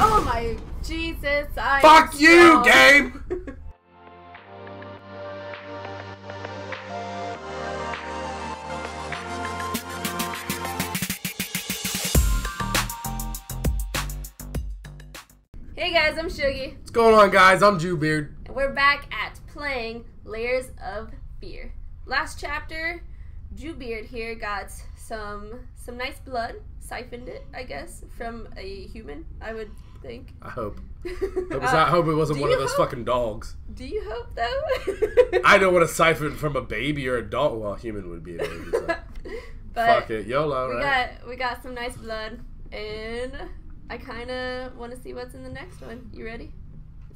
Oh my Jesus, I fuck you, game! Hey guys, I'm Shuggy. What's going on, guys? I'm Jewbeard. And we're back at playing Layers of Fear. Last chapter, Jewbeard here got some nice blood, siphoned it, I guess, from a human, I would think. I hope. I hope it wasn't one of those fucking dogs. Do you hope, though? I don't want to siphon from a baby or a dog. Well, a human would be a baby, so. But fuck it, YOLO, right? We got some nice blood, and I kind of want to see what's in the next one. You ready?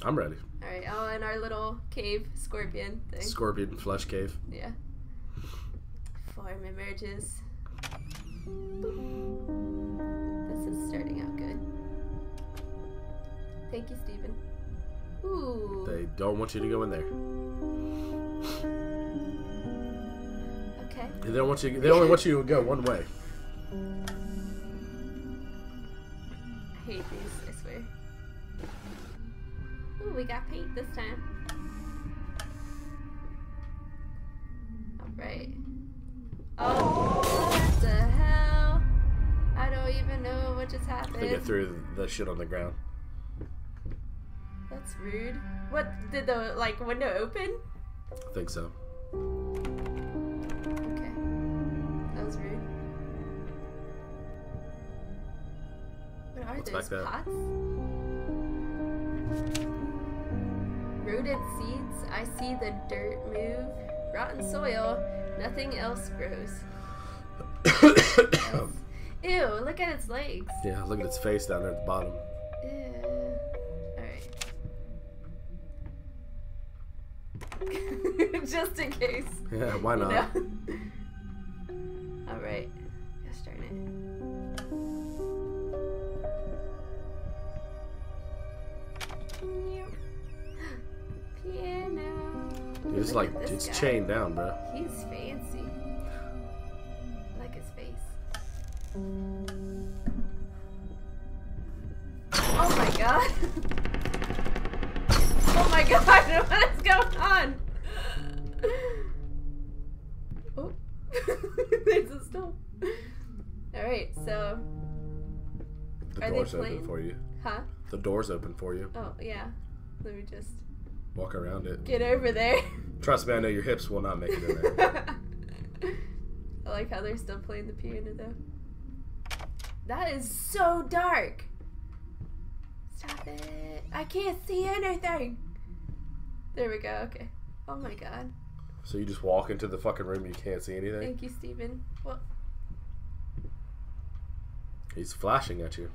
I'm ready. All right. Oh, and our little cave scorpion thing. Scorpion flesh cave. Yeah. Form emerges. Boop. This is starting out good. Thank you, Stephen. Ooh. They don't want you to go in there. Okay. They don't want you. They only want you to go one way. I hate these, I swear. Ooh, we got paint this time. Alright. Oh, what the hell? I don't even know what just happened. I think I threw the shit on the ground. That's rude. What, did the, like, window open? I think so. Okay. That was rude. Are those pots? Rooted seeds. I see the dirt move. Rotten soil. Nothing else grows. Else. Ew, look at its legs. Yeah, look at its face down there at the bottom. Ew. Alright. Just in case. Yeah, why not? You know? Alright. Gosh darn it. It's like, it's chained down, bro. He's fancy. I like his face. Oh my god. Oh my god, what is going on? Oh. There's a stone. Alright, so. The door's open for you. Huh? The door's open for you. Oh, yeah. Let me just walk around it. Get over there. Trust me, I know your hips will not make it in there. I like how they're still playing the piano, though. That is so dark. Stop it. I can't see anything. There we go. Okay. Oh, my God. So you just walk into the fucking room and you can't see anything? Thank you, Stephen. Well, he's flashing at you.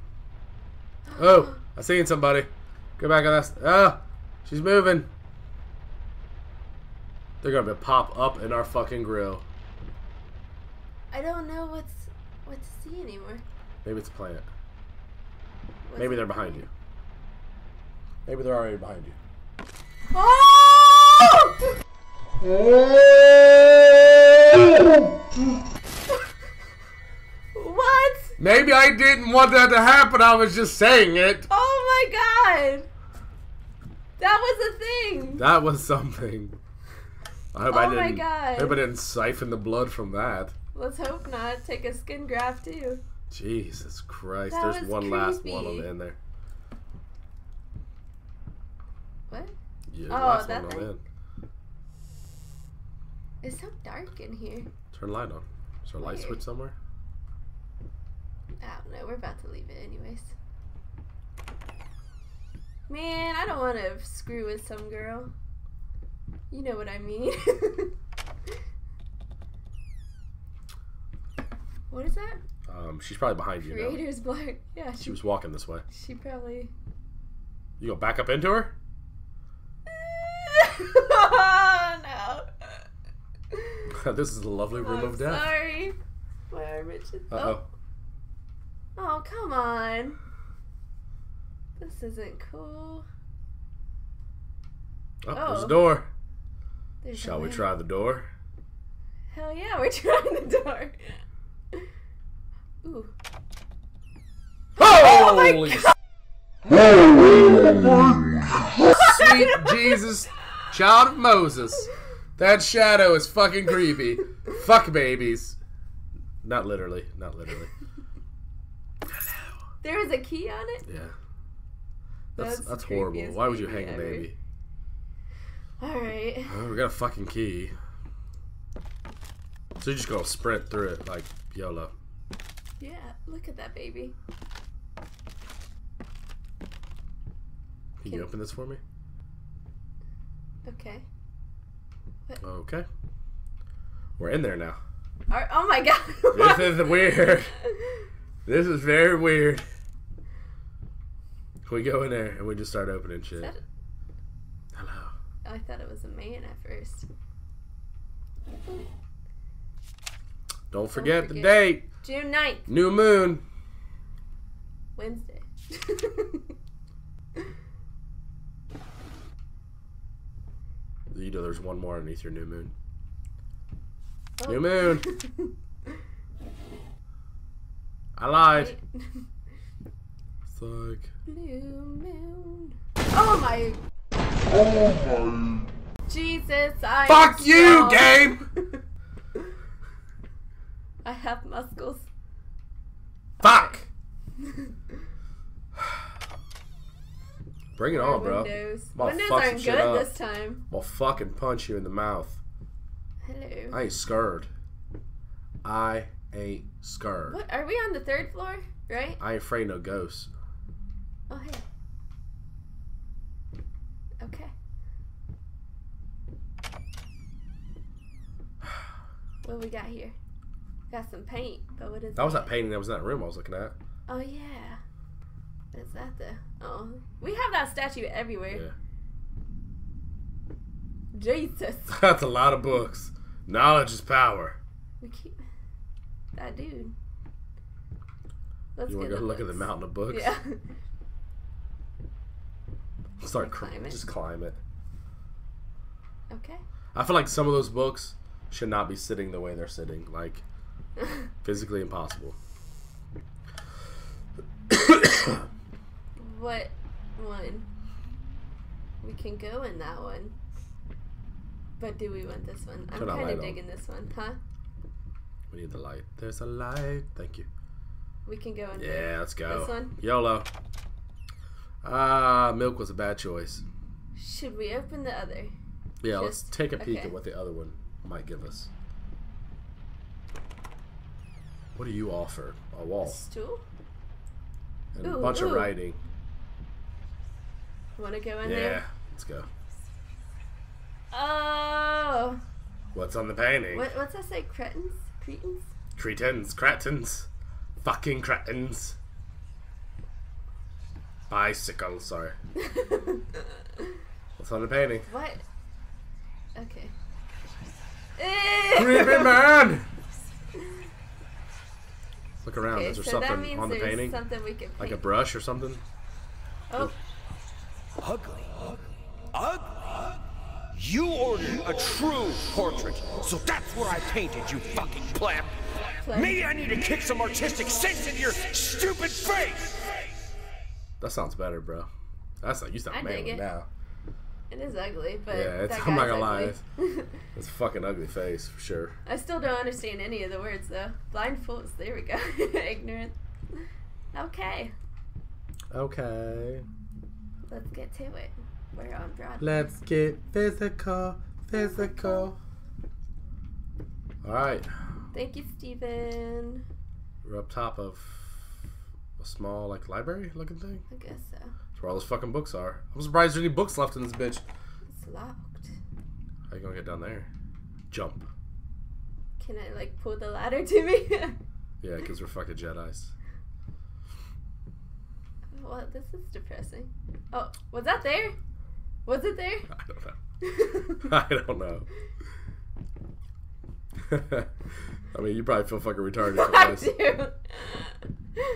Oh, I seen somebody. Go back on that. Ah, she's moving. They're gonna pop up in our fucking grill. I don't know what to see anymore. Maybe it's a plant. Maybe they're behind you. Maybe they're already behind you. Oh! What? Maybe I didn't want that to happen. I was just saying it. Oh my god! That was a thing. That was something. I hope I hope I didn't siphon the blood from that. Let's hope not. Take a skin graft too. Jesus Christ. That There's one creepy. Last one on in there. What? Yeah, last one on in. It's so dark in here. Turn light on. Is there a light switch somewhere? I don't know. We're about to leave it anyways. Man, I don't want to screw with some girl. You know what I mean. What is that? She's probably behind you now. Creator's block. Yeah. She was walking this way. She probably. You go back up into her? Oh no. This is the lovely room of death. Sorry. My arm itches. Uh-oh. Oh, come on. This isn't cool. Oh, there's a door. Shall we try the door? Hell yeah, we're trying the door. Ooh. Oh, holy God. Sweet Jesus, child of Moses. That shadow is fucking creepy. Fuck babies. Not literally. Not literally. There was a key on it? Yeah. That's horrible. Why would you hang a baby? Alright. Oh, we got a fucking key. So you're just gonna sprint through it like YOLO. Yeah, look at that baby. Can you open this for me? Okay. What? Okay. We're in there now. Right. Oh my god. This is weird. This is very weird. We go in there and we just start opening shit. Hello. Oh, I thought it was a man at first. Don't forget the date. June 9th. New moon. Wednesday. You know there's one more underneath your new moon. Oh. New moon. I lied. It's like... New moon. Oh my... Oh my... Jesus, I... Fuck you, game! I have muscles. Fuck! Bring it on, bro. Windows aren't good this time. I'll fucking punch you in the mouth. Hello. I ain't scared. I ain't scared. What? Are we on the third floor? Right? I ain't afraid no ghosts. Oh, hey. Okay. What we got here? Got some paint, but what is that? That was not painting. That was in that room I was looking at. Oh, yeah. Is that the... Oh. We have that statue everywhere. Yeah. Jesus. That's a lot of books. Knowledge is power. We keep... That dude. Let's you want to go look at the mountain of books? Yeah. Start climbing. Just climb it. Okay. I feel like some of those books should not be sitting the way they're sitting. Like, physically impossible. What one? We can go in that one. But do we want this one? I'm kind of digging this one, huh? We need the light. There's a light. Thank you. We can go in here. Yeah, let's go. This one? YOLO. Ah, milk was a bad choice. Should we open the other? Yeah, let's take a peek at what the other one might give us. What do you offer? A wall. A stool? And ooh, a bunch of writing. Want to go in there? Yeah, let's go. Oh. What's on the painting? What's that say? Cretins? Cretins? Cretins. Cretins. Fucking cretins. Bicycle, sorry. What's on the painting? What? Okay. Creepy man! Look around. Okay, is there something on the painting? Something we can paint. Like a brush or something? Oh. Ugly. Ugly. You ordered a true portrait, so that's where I painted, you fucking pleb. Maybe I need to kick some artistic sense into your stupid face! That sounds better, bro. That's not, you sound manly now. It is ugly, but yeah, it's, I'm not gonna lie. It's a fucking ugly face for sure. I still don't understand any of the words though. Blind fools, there we go. Ignorant. Okay. Okay. Let's get to it. We're on Broadway. Let's get physical, physical. All right. Thank you, Stephen. We're up top of a small, like, library-looking thing. I guess so. Where all those fucking books are. I'm surprised there's any books left in this bitch. It's locked. How you gonna get down there? Jump. Can I, like, pull the ladder to me? Yeah, because we're fucking Jedis. Well, this is depressing. Oh, was that there? Was it there? I don't know. I don't know. I mean, you probably feel fucking retarded. I do.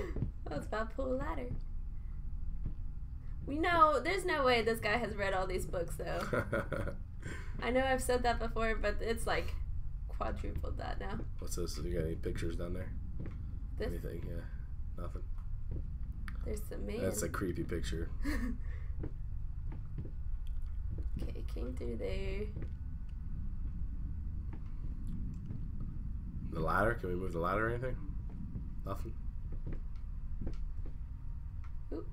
I was about to pull a ladder. We know there's no way this guy has read all these books, though. I know I've said that before, but it's like quadrupled that now. What's this? You got any pictures down there? This? Anything? Yeah, nothing. There's some man. That's a creepy picture. came through there. The ladder? Can we move the ladder or anything? Nothing. Oop.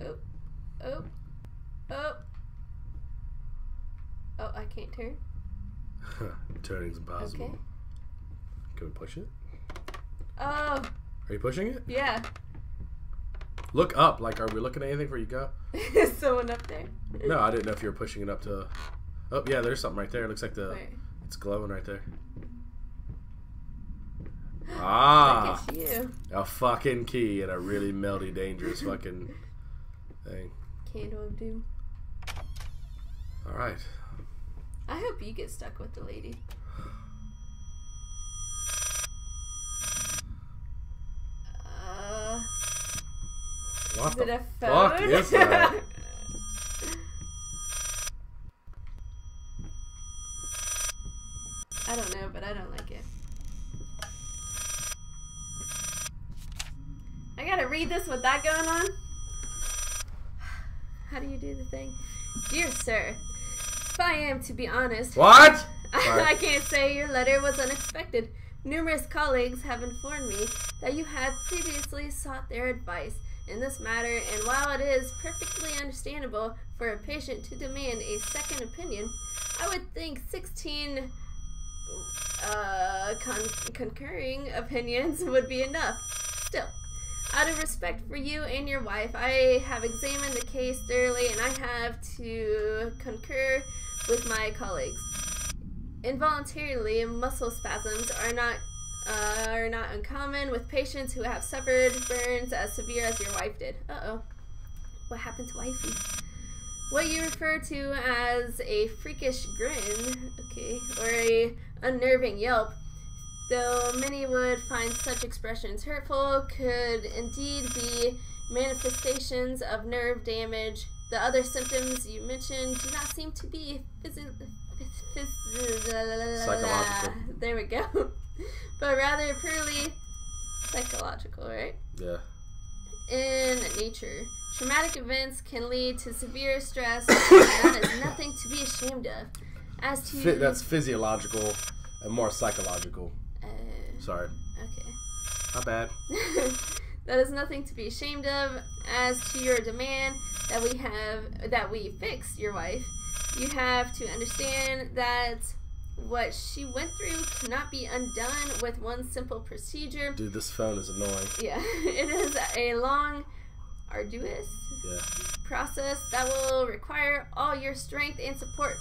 Oop. Oop. Oop. Oh, I can't turn. Turning's impossible. Okay. Can we push it? Oh. Are you pushing it? Yeah. Look up. Like, are we looking at anything where you go? Is someone up there? No, I didn't know if you were pushing it up to... Oh, yeah, there's something right there. It looks like the... Right. It's glowing right there. Ah. Look at you. A fucking key and a really melty, dangerous fucking thing. Candle of doom. Alright. I hope you get stuck with the lady. What is it a phone? Fuck is that? I don't know, but I don't like it. I gotta read this with that going on? How do you do the thing? Dear sir, if I am to be honest... What? I can't say your letter was unexpected. Numerous colleagues have informed me that you had previously sought their advice in this matter, and while it is perfectly understandable for a patient to demand a second opinion, I would think 16 concurring opinions would be enough. Still, out of respect for you and your wife, I have examined the case thoroughly and I have to concur with my colleagues. Involuntarily, muscle spasms are not uncommon with patients who have suffered burns as severe as your wife did. Uh-oh. What happened to wifey? What you refer to as a freakish grin, okay, or a unnerving yelp, though many would find such expressions hurtful, could indeed be manifestations of nerve damage. The other symptoms you mentioned do not seem to be psychological. There we go. But rather purely psychological, right? Yeah. In nature, traumatic events can lead to severe stress, and that is nothing to be ashamed of. As to that's physiological and more psychological. Sorry. Okay. Not bad. That is nothing to be ashamed of. As to your demand that we fix your wife, you have to understand that what she went through cannot be undone with one simple procedure. Dude, this phone is annoying. Yeah, it is a long, arduous process that will require all your strength and support.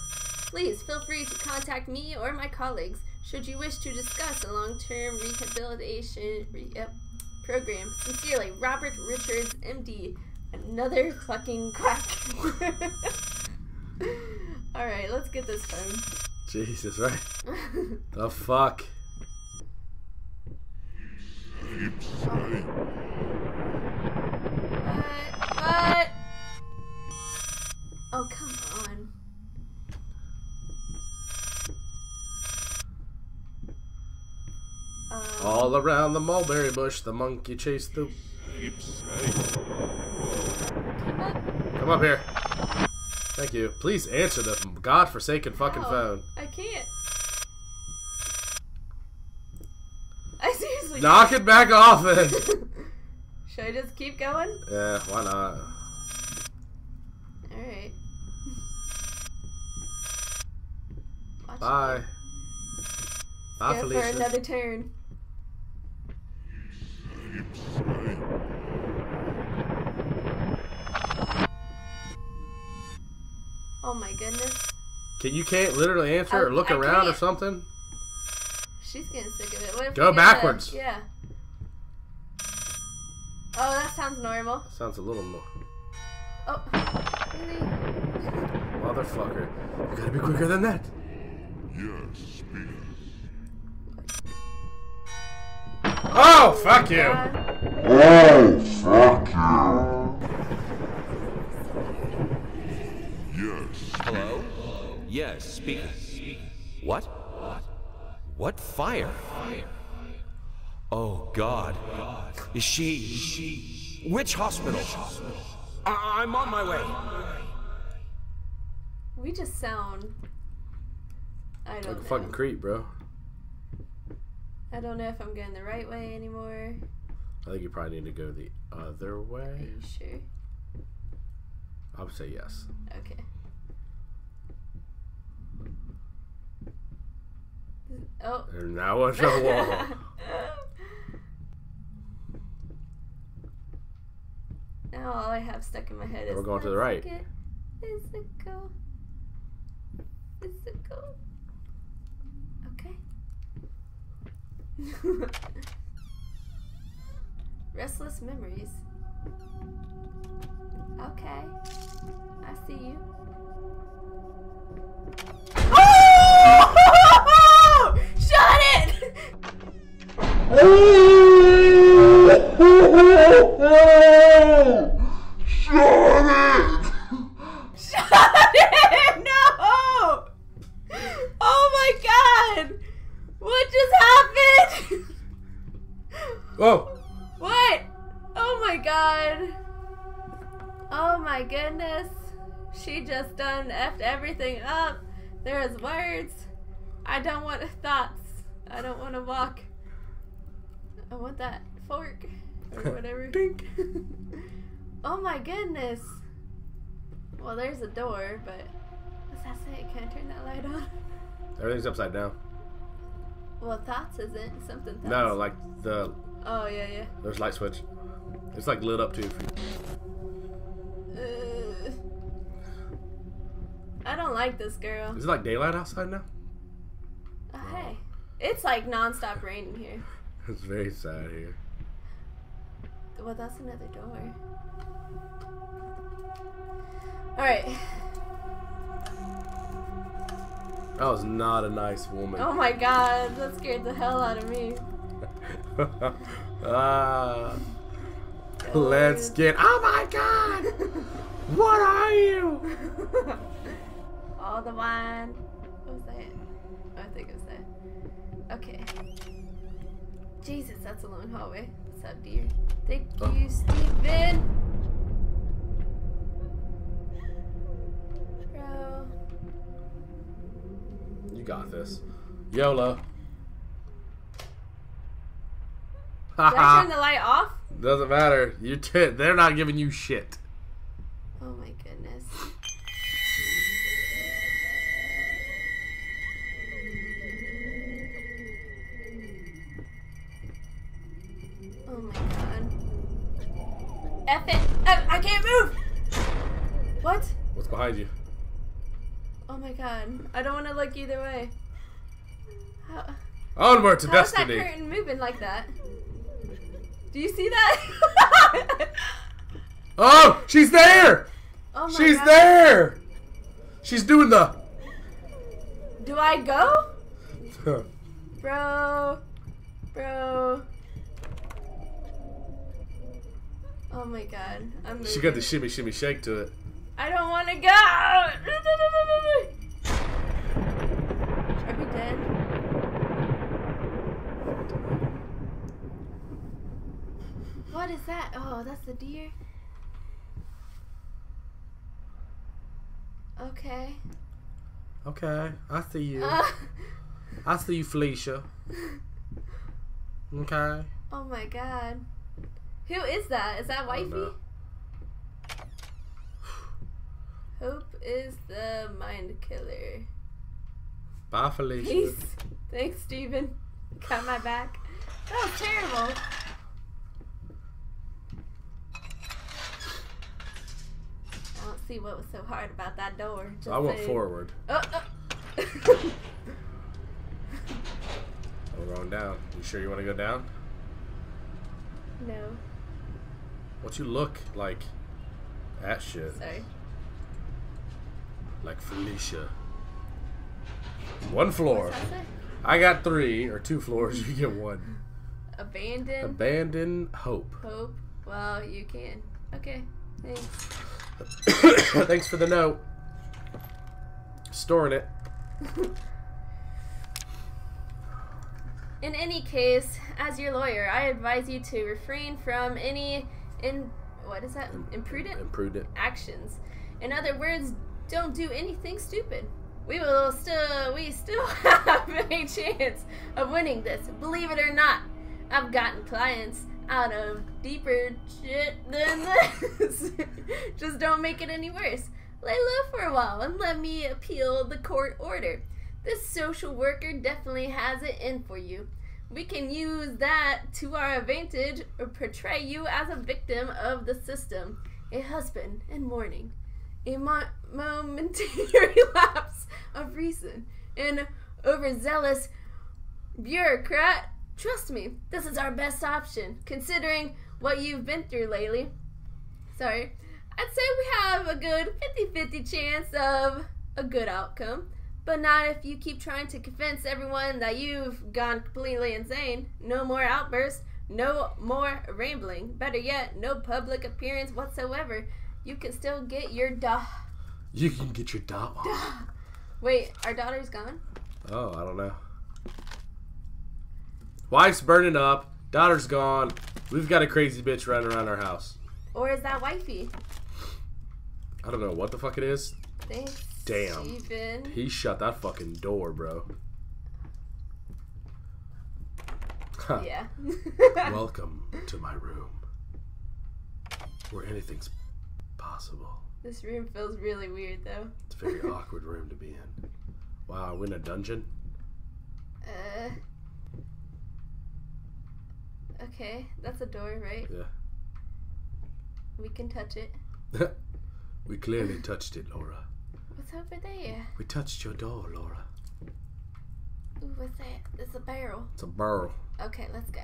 Please feel free to contact me or my colleagues should you wish to discuss a long-term rehabilitation program. Sincerely, Robert Richards, MD. Another fucking quack. Alright, let's get this phone. Jesus, right? The fuck? What? Oh, come on. All around the mulberry bush, the monkey chased the... Come up here. Thank you. Please answer the godforsaken fucking phone. I can't. I seriously. Knock it back off it. Should I just keep going? Yeah, why not? Alright. Bye. Bye, go Felicia. For another turn. Oh my goodness. You can't literally answer or look around or something? She's getting sick of it. Go backwards. Yeah. Oh, that sounds normal. That sounds a little more. Oh. Really? Motherfucker. You gotta be quicker than that. Yes, please. Oh, fuck you. Oh, fuck you. Hello? Yes, speaking. What? What fire? Oh, God. Is she... Which hospital? I'm on my way. We just sound... I don't know. Like a fucking creep, bro. I don't know if I'm going the right way anymore. I think you probably need to go the other way. Are you sure? I would say yes. Okay. Oh. And now on the wall. Now all I have stuck in my head is... We're going to the right. It's a go. It's a go. Okay. Restless memories. Okay. I see you. Oh! Shot it! Shot it! Shot it! No! Oh my god! What just happened? Whoa! What? Oh my god. Oh my goodness. She just done effed everything up. There's words. I don't want thoughts. I don't want to walk. I want that fork or whatever. Oh my goodness. Well, there's a door, but what's that say? Can I turn that light on? Everything's upside down. Well, thoughts isn't something. Thoughts. No, like the... Oh, yeah, yeah. There's light switch. It's like lit up too. I don't like this girl. Is it like daylight outside now? Oh, hey. It's like nonstop rain in here. It's very sad here. Well, that's another door. Alright. That was not a nice woman. Oh my god, that scared the hell out of me. Let's get... Oh my god! What are you? All the wine. What was that? I think it was that. Okay. Jesus, that's a long hallway. What's up, dear? Thank you, Stephen. Bro. You got this. YOLO. Did I turn the light off? Doesn't matter. They're not giving you shit. Oh my goodness. Oh my god. F it. I can't move. What? What's behind you? Oh my god. I don't want to look either way. How? Onward to destiny. How's that curtain moving like that? Do you see that? Oh, she's there! Oh my god. There! She's doing the... Do I go? Bro. Bro. Oh my god. I'm moving. She got the shimmy shimmy shake to it. I don't want to go! Are we dead? What is that? Oh, that's the deer. Okay. Okay, I see you. I see you, Felicia. Okay. Oh my god. Who is that? Is that wifey? Oh, no. Hope is the mind killer. Bye, Felicia. Peace. Thanks, Stephen. Got my back. That was terrible. See what was so hard about that door. Just I went forward. Oh. We're going down. You sure you want to go down? No. What you look like at shit. Sorry. Like Felicia. One floor. I got 3 or 2 floors. You get one. Abandon. Abandon hope. Hope. Well, you can. Okay. Thanks. Thanks for the note. Storing it. In any case, as your lawyer, I advise you to refrain from any what is that? Imprudent actions. In other words, Don't do anything stupid. We still have a chance of winning this. Believe it or not, I've gotten clients out of deeper shit than this. Just don't make it any worse. Lay low for a while and let me appeal the court order. This social worker definitely has it in for you. We can use that to our advantage or portray you as a victim of the system, a husband in mourning, a momentary lapse of reason, an overzealous bureaucrat. Trust me, this is our best option, considering what you've been through lately. Sorry. I'd say we have a good 50-50 chance of a good outcome. But not if you keep trying to convince everyone that you've gone completely insane. No more outbursts, no more rambling. Better yet, no public appearance whatsoever. You can still get your da. You can get your da. Wait, our daughter's gone? Oh, I don't know. Wife's burning up, daughter's gone. We've got a crazy bitch running around our house. Or is that wifey? I don't know what the fuck it is. Thanks. Damn, Stephen. He shut that fucking door, bro. Huh. Yeah. Welcome to my room, where anything's possible. This room feels really weird, though. It's a very awkward room to be in. Wow, we're in a dungeon? Okay, that's a door, right? Yeah. We can touch it. We clearly touched it, Laura. What's over there? We touched your door, Laura. Ooh, what's that? It's a barrel. It's a barrel. Okay, let's go.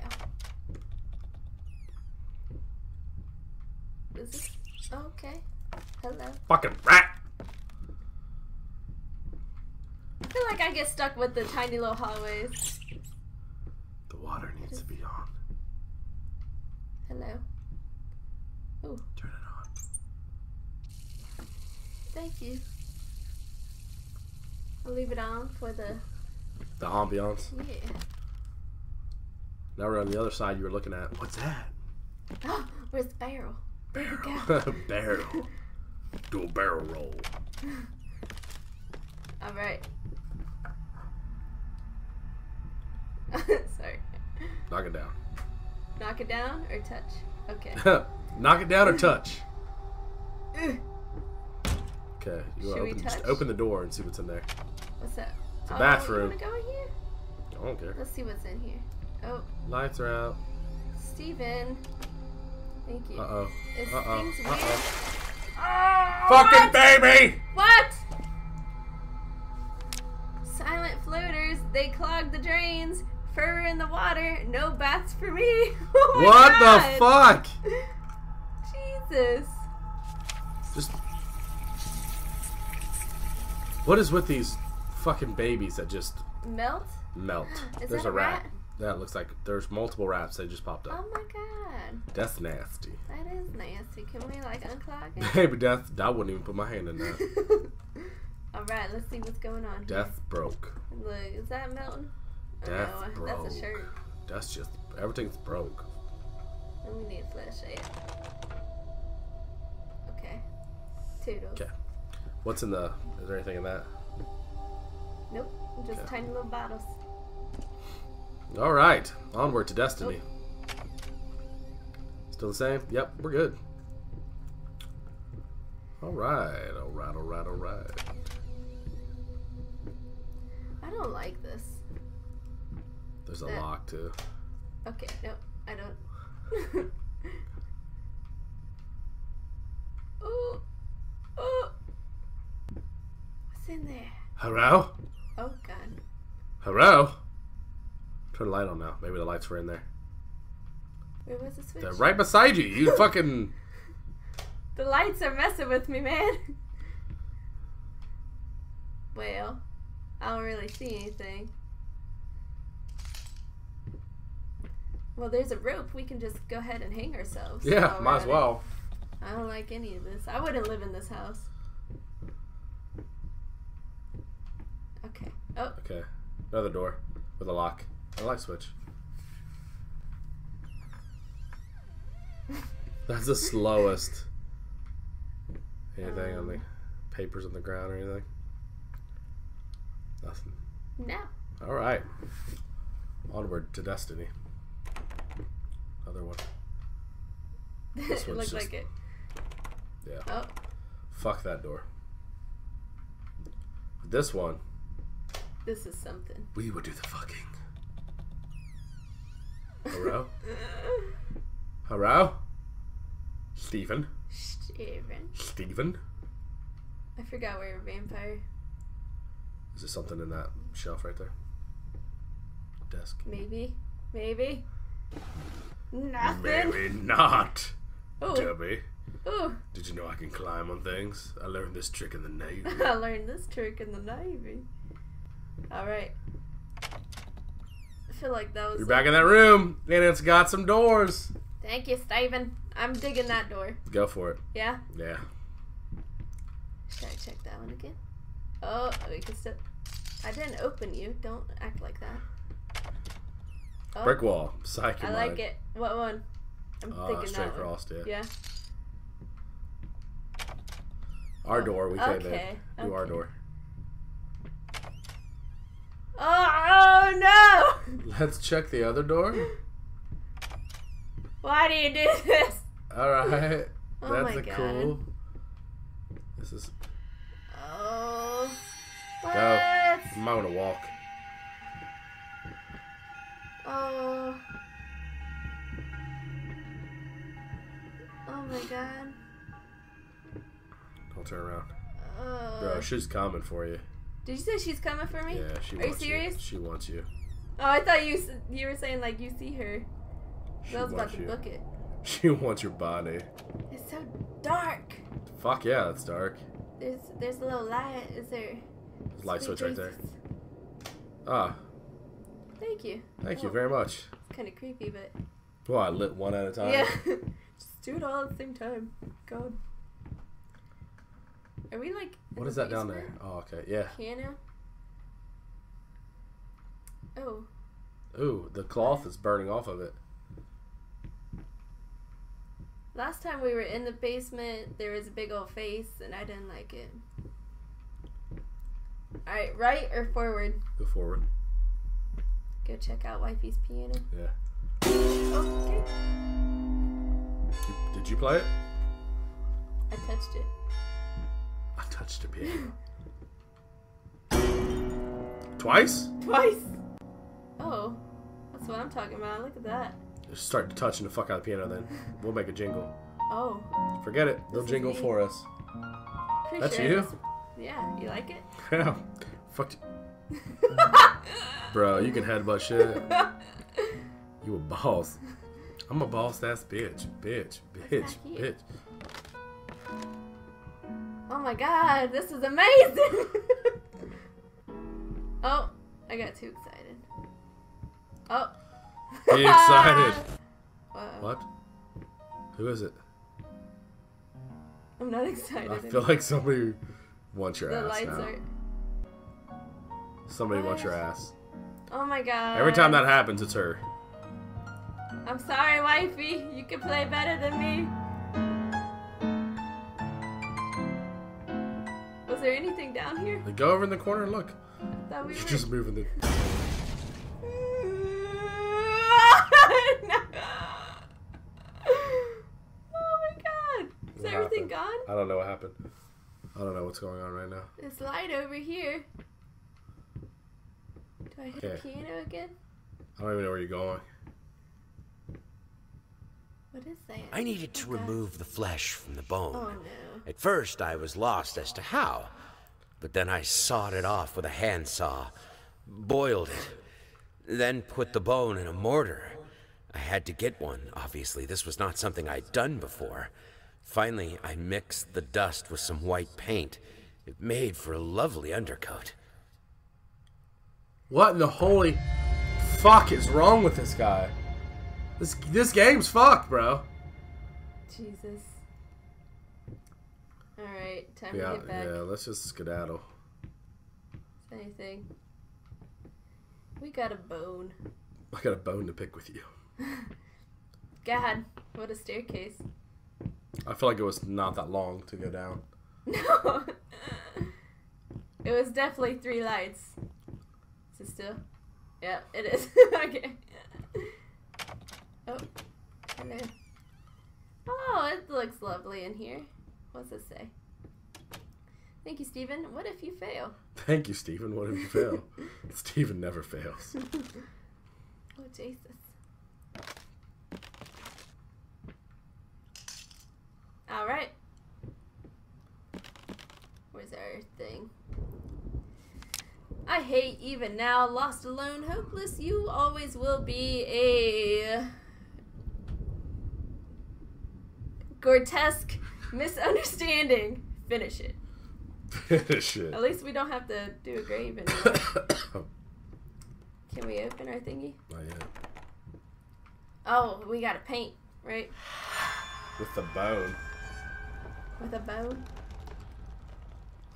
Is this... Oh, okay. Hello. Fucking rat! I feel like I get stuck with the tiny little hallways. The water needs to be on. Hello. Ooh. Turn it on. Thank you. I'll leave it on for the ambiance. Yeah. Now we're on the other side. You were looking at. What's that? Oh, where's the barrel? Barrel. Barrel. Do a barrel roll. All right. Sorry. Knock it down. Knock it down or touch? Okay. Knock it down or touch. Okay, you want to open the door and see what's in there. What's that? It's a bathroom. You want to go in here? I don't care. Let's see what's in here. Oh. Lights are out. Stephen. Thank you. Uh-oh. Uh-oh. Fucking baby! What? Silent floaters. They clog the drains. Fur in the water. No baths for me. Oh my God. What the fuck? Jesus. Just... What is with these fucking babies that just... Melt? Melt. There's a rat. That looks like there's multiple rats that just popped up. Oh my God. That's nasty. That is nasty. Can we like unclog it? Baby death. I wouldn't even put my hand in that. Alright, let's see what's going on. Death broke. Look, is that melting? Death broke. That's a shirt. That's just... Everything's broke. And we need a flashlight. Okay. Toodles. Okay. What's in the... Is there anything in that? Nope. Just tiny little bottles. Alright. Onward to destiny. Nope. Still the same? Yep. We're good. Alright. Alright. Alright. Alright. I don't like this. There's a lock, too. Okay. Nope. I don't. Ooh. Ooh. In there. Hello? Oh God. Hello? Turn the light on now. Maybe the lights were in there. Where was the switch? They're right beside you. You fucking... The lights are messing with me, man. Well, I don't really see anything. Well, there's a rope. We can just go ahead and hang ourselves. Yeah, might as well. I don't like any of this. I wouldn't live in this house. Okay. Oh. Okay. Another door with a lock. A light switch. That's the slowest. Anything on the papers on the ground or anything? Nothing. No. All right. Onward to destiny. Another one. This one's just, like it. Yeah. Oh. Fuck that door. This one. This is something. We would do the fucking. Hello? Hello? Stephen. Stephen. Stephen. I forgot we were vampire. Is there something in that shelf right there? Desk. Maybe. Maybe. Nothing. Maybe not. Ooh. Debbie. Ooh. Did you know I can climb on things? I learned this trick in the Navy. I learned this trick in the Navy. Alright. I feel like that was... You're back in that room, and it's got some doors. Thank you, Stephen. I'm digging that door. Go for it. Yeah? Yeah. Should I check that one again? Oh, we can still... I didn't open you. Don't act like that. Oh. Brick wall. Psych your mind. I like it. What one? I'm thinking straight that crossed, one. Yeah. Our door. We came in. Do our door. Oh, oh no! Let's check the other door. Why do you do this? All right. Oh, that's my God. Cool. This is. Oh. What? Go. I'm gonna walk. Oh. Oh my God. Don't turn around. Bro, she's coming for you. Did you say she's coming for me? Yeah, she wants you. Are you serious? She wants you. Oh, I thought you were saying like you see her. I was about to book it. She wants your body. It's so dark. Fuck yeah, it's dark. There's a little light. Is there? There's a light switch right there. Ah. Thank you. Thank you very much. It's kind of creepy, but. Well, I lit one at a time. Yeah. Just do it all at the same time. God. Are we like? What is that down there? Oh, okay, yeah. Piano. Oh. Ooh, the cloth is burning off of it. Last time we were in the basement, there was a big old face, and I didn't like it. All right, right or forward? Go forward. Go check out Wifey's piano. Yeah. Okay. Did you play it? I touched it. I touched a piano. Twice? Twice! Oh, that's what I'm talking about. Look at that. Just start touching the fuck out of the piano then. We'll make a jingle. Oh. Forget it. They'll jingle for us. Pretty that's sure you? Yeah, you like it? Yeah. Fuck you. Bro, you can headbutt shit. You a boss. I'm a boss ass bitch. Bitch. Bitch. Bitch. Oh my God, this is amazing! Oh, I got too excited. Oh. Be excited. What? Who is it? I'm not excited. I feel like somebody wants your ass now. The lights are... Somebody wants your ass. Oh my God. Every time that happens, it's her. I'm sorry, Wifey. You can play better than me. Is there anything down here? Go over in the corner and look. You're just moving the... No. Oh my God. Is everything gone? I don't know what happened. I don't know what's going on right now. This light over here. Do I hit the piano again? I don't even know where you're going. What is that? I needed to remove the flesh from the bone. Oh no. At first, I was lost as to how, but then I sawed it off with a handsaw, boiled it, then put the bone in a mortar. I had to get one, obviously. This was not something I'd done before. Finally, I mixed the dust with some white paint. It made for a lovely undercoat. What in the holy fuck is wrong with this guy? This game's fucked, bro. Jesus. Alright, time to get back. Yeah, let's just skedaddle. Anything. We got a bone. I got a bone to pick with you. God, what a staircase. I feel like it was not that long to go down. No. It was definitely 3 lights. Is it still? Yeah, it is. Okay. Oh. Hello. Oh, it looks lovely in here. What's it say? Thank you, Stephen. What if you fail? Thank you, Stephen. What if you fail? Stephen never fails. Oh, Jesus. All right. Where's our thing? I hate even now. Lost, alone, hopeless. You always will be a grotesque misunderstanding. Finish it. Finish it. At least we don't have to do a grave anymore. Can we open our thingy? Not yet. Oh, we gotta paint, right? With the bone. With a bone?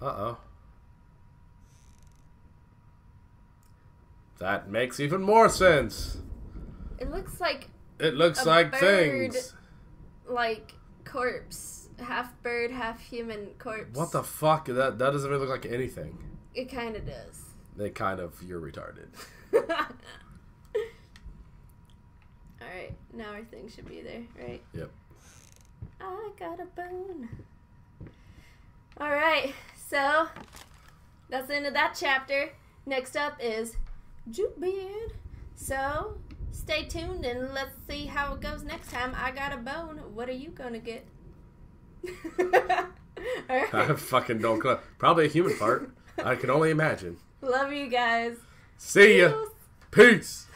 Uh-oh. That makes even more sense. It looks like... It looks like bird, things. Like corpse. Half bird, half human corpse. What the fuck? That doesn't really look like anything. It kind of does. They kind of... You're retarded. Alright, now our thing should be there, right? Yep. I got a bone. Alright, so... That's the end of that chapter. Next up is... Jewbeard. So, stay tuned and let's see how it goes next time. I got a bone. What are you gonna get? Right. I fucking don't know. Probably a human part. I can only imagine. Love you guys. See ya. Peace.